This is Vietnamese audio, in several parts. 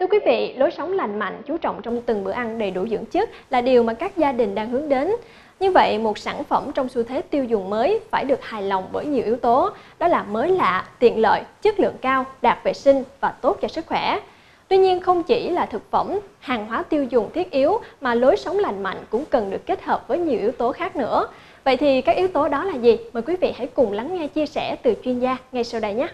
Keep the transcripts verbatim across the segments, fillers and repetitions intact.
Thưa quý vị, lối sống lành mạnh, chú trọng trong từng bữa ăn đầy đủ dưỡng chất là điều mà các gia đình đang hướng đến. Như vậy, một sản phẩm trong xu thế tiêu dùng mới phải được hài lòng bởi nhiều yếu tố, đó là mới lạ, tiện lợi, chất lượng cao, đạt vệ sinh và tốt cho sức khỏe. Tuy nhiên, không chỉ là thực phẩm, hàng hóa tiêu dùng thiết yếu mà lối sống lành mạnh cũng cần được kết hợp với nhiều yếu tố khác nữa. Vậy thì các yếu tố đó là gì? Mời quý vị hãy cùng lắng nghe chia sẻ từ chuyên gia ngay sau đây nhé!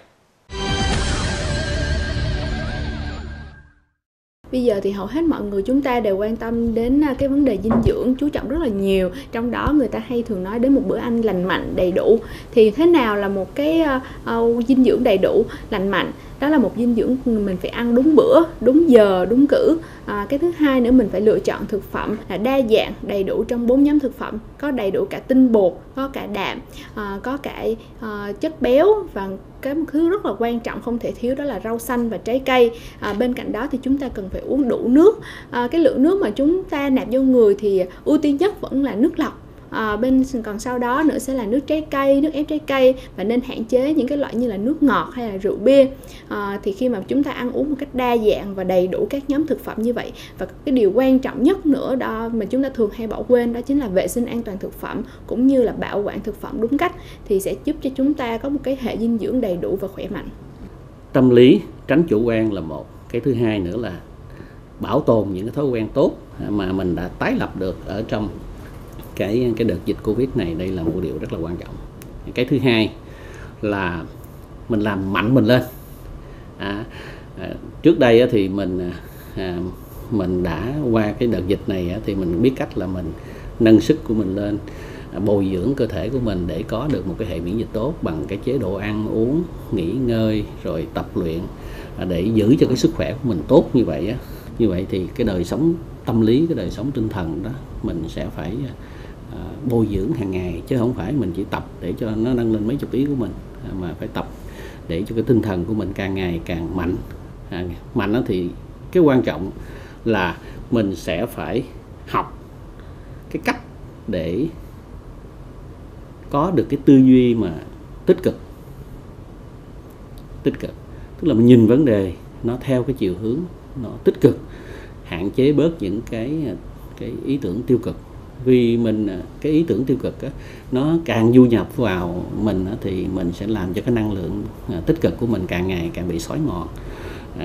Bây giờ thì hầu hết mọi người chúng ta đều quan tâm đến cái vấn đề dinh dưỡng, chú trọng rất là nhiều. Trong đó người ta hay thường nói đến một bữa ăn lành mạnh, đầy đủ. Thì thế nào là một cái uh, dinh dưỡng đầy đủ, lành mạnh? Đó là một dinh dưỡng mình phải ăn đúng bữa, đúng giờ, đúng cữ. À, cái thứ hai nữa mình phải lựa chọn thực phẩm là đa dạng, đầy đủ trong bốn nhóm thực phẩm. Có đầy đủ cả tinh bột, có cả đạm, à, có cả à, chất béo và cái một thứ rất là quan trọng không thể thiếu đó là rau xanh và trái cây. À, bên cạnh đó thì chúng ta cần phải uống đủ nước. À, cái lượng nước mà chúng ta nạp vô người thì ưu tiên nhất vẫn là nước lọc. À, bên còn sau đó nữa sẽ là nước trái cây, nước ép trái cây và nên hạn chế những cái loại như là nước ngọt hay là rượu bia. À, thì khi mà chúng ta ăn uống một cách đa dạng và đầy đủ các nhóm thực phẩm như vậy, và cái điều quan trọng nhất nữa đó mà chúng ta thường hay bỏ quên đó chính là vệ sinh an toàn thực phẩm cũng như là bảo quản thực phẩm đúng cách thì sẽ giúp cho chúng ta có một cái hệ dinh dưỡng đầy đủ và khỏe mạnh. Tâm lý tránh chủ quan là một, cái thứ hai nữa là bảo tồn những cái thói quen tốt mà mình đã tái lập được ở trong cái cái đợt dịch Covid này, đây là một điều rất là quan trọng. Cái thứ hai là mình làm mạnh mình lên. À, trước đây thì mình à, mình đã qua cái đợt dịch này thì mình biết cách là mình nâng sức của mình lên, bồi dưỡng cơ thể của mình để có được một cái hệ miễn dịch tốt bằng cái chế độ ăn uống, nghỉ ngơi rồi tập luyện để giữ cho cái sức khỏe của mình tốt như vậy. Như vậy thì cái đời sống tâm lý, cái đời sống tinh thần đó mình sẽ phải bồi dưỡng hàng ngày, chứ không phải mình chỉ tập để cho nó nâng lên mấy chục ký của mình, mà phải tập để cho cái tinh thần của mình càng ngày càng mạnh. À, mạnh đó thì cái quan trọng là mình sẽ phải học cái cách để có được cái tư duy mà tích cực. Tích cực, tức là mình nhìn vấn đề nó theo cái chiều hướng nó tích cực, hạn chế bớt những cái cái ý tưởng tiêu cực. Vì mình cái ý tưởng tiêu cực đó, nó càng du nhập vào mình đó, thì mình sẽ làm cho cái năng lượng tích cực của mình càng ngày càng bị xói mòn,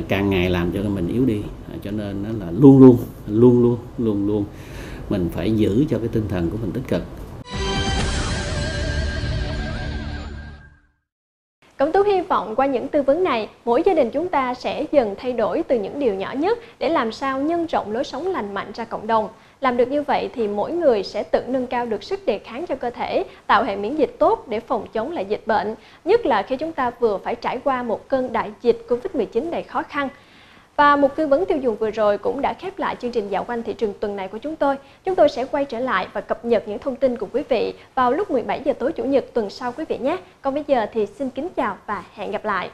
càng ngày làm cho mình yếu đi. Cho nên đó là luôn luôn luôn luôn luôn luôn mình phải giữ cho cái tinh thần của mình tích cực. Cẩm Tú hy vọng qua những tư vấn này, mỗi gia đình chúng ta sẽ dần thay đổi từ những điều nhỏ nhất để làm sao nhân rộng lối sống lành mạnh ra cộng đồng. Làm được như vậy thì mỗi người sẽ tự nâng cao được sức đề kháng cho cơ thể, tạo hệ miễn dịch tốt để phòng chống lại dịch bệnh, nhất là khi chúng ta vừa phải trải qua một cơn đại dịch Covid mười chín đầy khó khăn. Và một tư vấn tiêu dùng vừa rồi cũng đã khép lại chương trình dạo quanh thị trường tuần này của chúng tôi. Chúng tôi sẽ quay trở lại và cập nhật những thông tin của quý vị vào lúc mười bảy giờ tối Chủ nhật tuần sau quý vị nhé. Còn bây giờ thì xin kính chào và hẹn gặp lại.